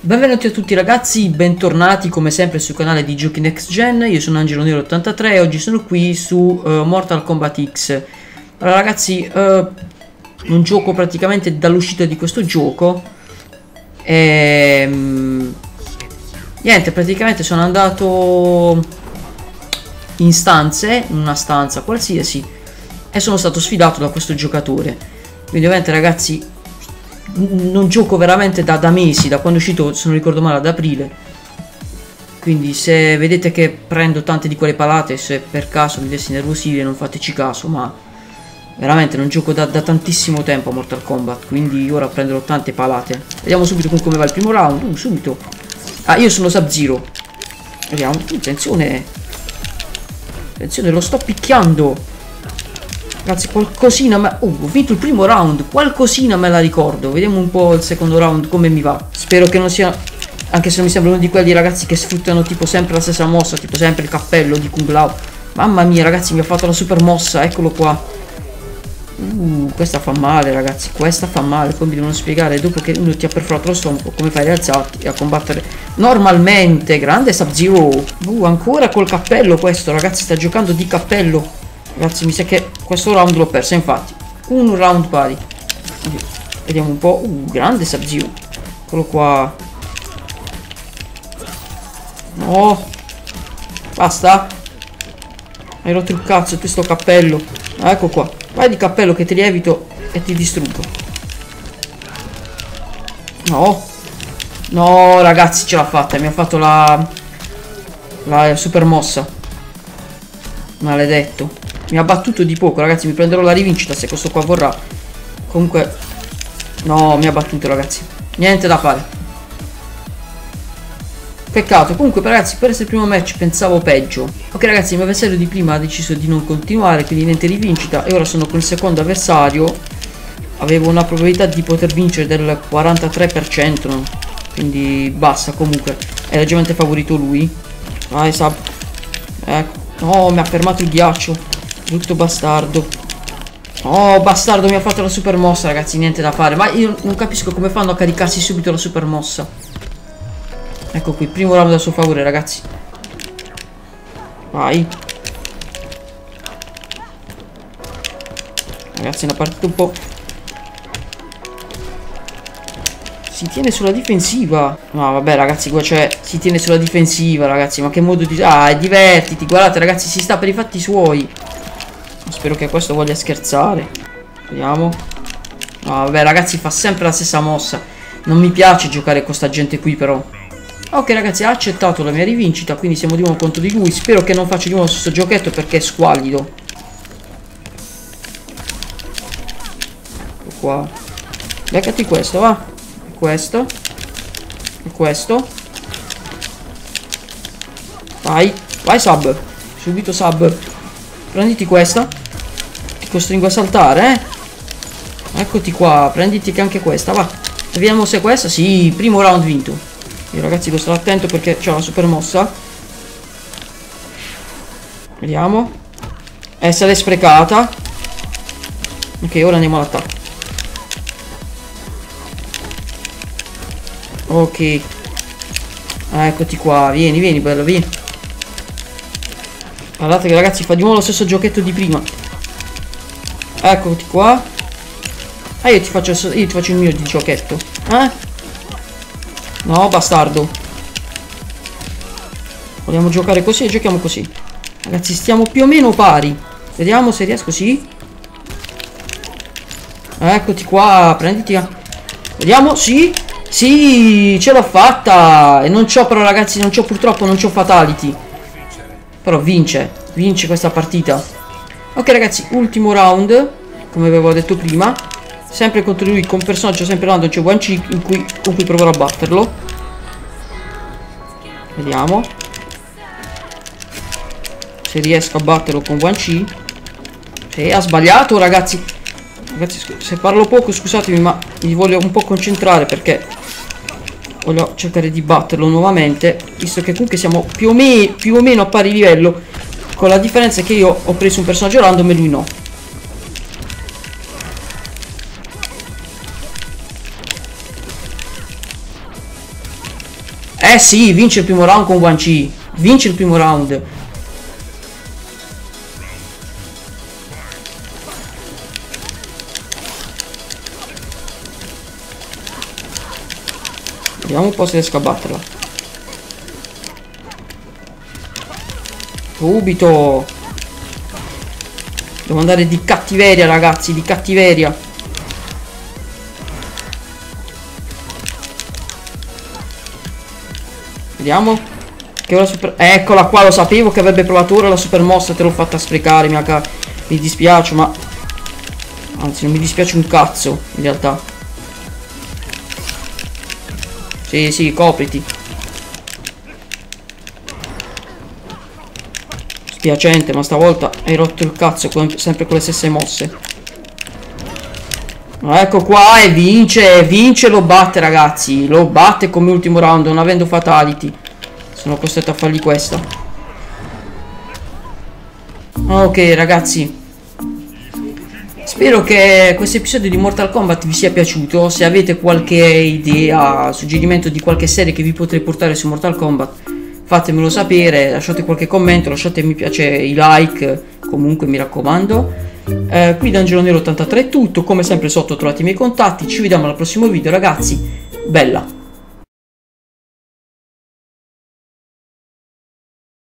Benvenuti a tutti ragazzi, bentornati come sempre sul canale di Giochi NextGen. Io sono AngeloNero83 e oggi sono qui su Mortal Kombat X. Allora ragazzi, non gioco praticamente dall'uscita di questo gioco e, niente, praticamente sono andato in stanze, in una stanza qualsiasi, e sono stato sfidato da questo giocatore. Quindi ovviamente ragazzi, non gioco veramente da mesi, da quando è uscito, se non ricordo male, ad aprile. Quindi se vedete che prendo tante di quelle palate, se per caso mi dovessi nervosire non fateci caso, ma veramente non gioco da tantissimo tempo a Mortal Kombat, quindi ora prenderò tante palate. Vediamo subito con come va il primo round. Subito. Ah, io sono Sub-Zero. Vediamo, attenzione. Attenzione, lo sto picchiando. Ragazzi, qualcosina ma... ho vinto il primo round, qualcosina me la ricordo. Vediamo un po' il secondo round come mi va. Spero che non sia... anche se non mi sembra uno di quelli ragazzi che sfruttano tipo sempre la stessa mossa, tipo sempre il cappello di Kung Lao. Mamma mia ragazzi, mi ha fatto la super mossa, eccolo qua. Questa fa male ragazzi, questa fa male. Poi mi devono spiegare, dopo che uno ti ha perforato lo stomaco, come fai a rialzarti e a combattere normalmente. Grande Sub-Zero. Ancora col cappello questo, ragazzi sta giocando di cappello. Ragazzi mi sa che questo round l'ho perso, infatti. Un round pari. Vediamo un po'. Grande Sub-Zero. Eccolo qua. No. Basta. Hai rotto il cazzo tu sto cappello. Ah, ecco qua. Vai di cappello che ti lievito e ti distruggo. No. No ragazzi, ce l'ha fatta. Mi ha fatto la super mossa. Maledetto. Mi ha battuto di poco ragazzi, mi prenderò la rivincita se questo qua vorrà. Comunque no, mi ha battuto ragazzi, niente da fare. Peccato. Comunque ragazzi, per essere il primo match pensavo peggio. Ok ragazzi, il mio avversario di prima ha deciso di non continuare, quindi niente rivincita. E ora sono con il secondo avversario. Avevo una probabilità di poter vincere del 43%, no? Quindi basta, comunque è leggermente favorito lui. Vai Sub. Ecco. No, mi ha fermato il ghiaccio. Brutto bastardo. Oh bastardo, mi ha fatto la super mossa ragazzi, niente da fare. Ma io non capisco come fanno a caricarsi subito la super mossa. Ecco qui, primo round a suo favore ragazzi. Vai. Ragazzi è una partita un po'... si tiene sulla difensiva. No vabbè ragazzi, qua c'è, si tiene sulla difensiva ragazzi. Ma che modo di... ah, divertiti. Guardate ragazzi, si sta per i fatti suoi. Spero che questo voglia scherzare. Vediamo. No, vabbè ragazzi, fa sempre la stessa mossa. Non mi piace giocare con sta gente qui però. Ok ragazzi, ha accettato la mia rivincita, quindi siamo di nuovo contro di lui. Spero che non faccia di nuovo questo giochetto perché è squallido. Ecco qua. Leccati questo, va. Questo. E questo. Vai. Vai Sub. Subito Sub. Prenditi questa. Ti costringo a saltare, eh? Eccoti qua. Prenditi che anche questa. Va. Vediamo se questa. Sì, primo round vinto. Io ragazzi devo stare attento perché c'ho la super mossa. Vediamo. Essere sprecata. Ok, ora andiamo all'attacco. Ok. Eccoti qua. Vieni, vieni, bello, vieni. Guardate che ragazzi fa di nuovo lo stesso giochetto di prima. Eccoti qua. Ah, io ti faccio il mio di giochetto. Eh? No, bastardo. Vogliamo giocare così e giochiamo così. Ragazzi, stiamo più o meno pari. Vediamo se riesco, sì. Eccoti qua, prenditi. Vediamo, sì. Sì, ce l'ho fatta. E non c'ho però ragazzi, non c'ho purtroppo, non c'ho fatality. Però vince questa partita. Ok ragazzi, ultimo round, come avevo detto prima. Sempre contro lui, con personaggio sempre random, c'è Quan Chi con cui proverò a batterlo. Vediamo se riesco a batterlo con Quan Chi. E ha sbagliato ragazzi. Ragazzi se parlo poco scusatemi, ma mi voglio un po' concentrare perché voglio cercare di batterlo nuovamente, visto che comunque siamo più o meno a pari livello. con la differenza che io ho preso un personaggio random e lui no. Eh sì, vince il primo round con Quan Chi. Vince il primo round. Vediamo un po' se riesco a batterla. Subito. Devo andare di cattiveria, ragazzi, di cattiveria. Vediamo che ora super... Eccola qua, lo sapevo che avrebbe provato ora la super mossa, te l'ho fatta sprecare, mia cara. Mi dispiace, ma anzi non mi dispiace un cazzo in realtà. Sì, sì, copriti. Spiacente, ma stavolta hai rotto il cazzo con... sempre con le stesse mosse. Ecco qua e vince, vince, lo batte, ragazzi, lo batte come ultimo round, non avendo fatality. Sono costretto a fargli questa. Ok ragazzi, spero che questo episodio di Mortal Kombat vi sia piaciuto. Se avete qualche idea, suggerimento di qualche serie che vi potrei portare su Mortal Kombat, fatemelo sapere, lasciate qualche commento, lasciate mi piace, i like, comunque mi raccomando. Qui da AngeloNero83 è tutto, come sempre sotto trovate i miei contatti, ci vediamo al prossimo video ragazzi, bella!